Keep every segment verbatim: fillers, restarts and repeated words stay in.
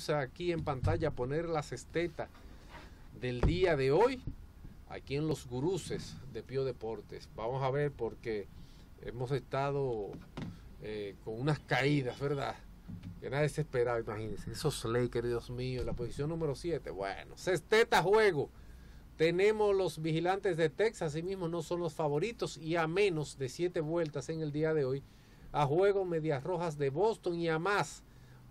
pausa aquí en pantalla, poner las estetas del día de hoy aquí en los guruses de Pio Deportes. Vamos a ver, porque hemos estado eh, con unas caídas, ¿verdad? Que nadie se esperaba, imagínense. Esos Lakers, Dios mío, la posición número siete. Bueno, sexteta juego. Tenemos los Vigilantes de Texas, así mismo no son los favoritos y a menos de siete vueltas en el día de hoy. A juego Medias Rojas de Boston y a más.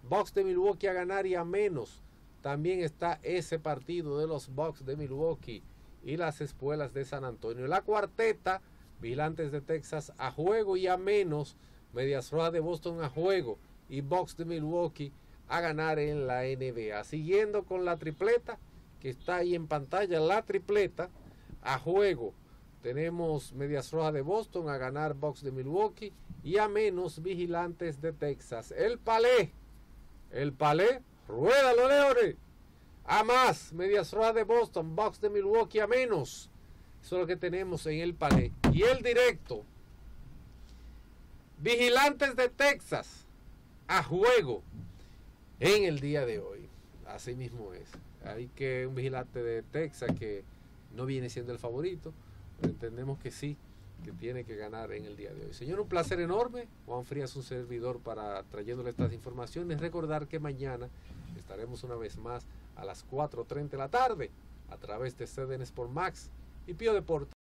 Bucks de Milwaukee a ganar y a menos. También está ese partido de los Bucks de Milwaukee y las Espuelas de San Antonio. La cuarteta, Vigilantes de Texas a juego y a menos, Medias Rojas de Boston a juego y Bucks de Milwaukee a ganar en la N B A. Siguiendo con la tripleta que está ahí en pantalla, la tripleta a juego. Tenemos Medias Rojas de Boston a ganar, Bucks de Milwaukee y a menos, Vigilantes de Texas. El palé, el palé. Ruédalo, Leones. A más, Medias Rojas de Boston, Bucks de Milwaukee a menos. Eso es lo que tenemos en el palé. Y el directo, Vigilantes de Texas a juego en el día de hoy. Así mismo es. Hay que un Vigilante de Texas que no viene siendo el favorito, pero entendemos que sí, que tiene que ganar en el día de hoy. Señor, un placer enorme. Juan Frías, un servidor, para trayéndole estas informaciones. Recordar que mañana estaremos una vez más a las cuatro y media de la tarde a través de C D N Sportsmax y Pio Deportes.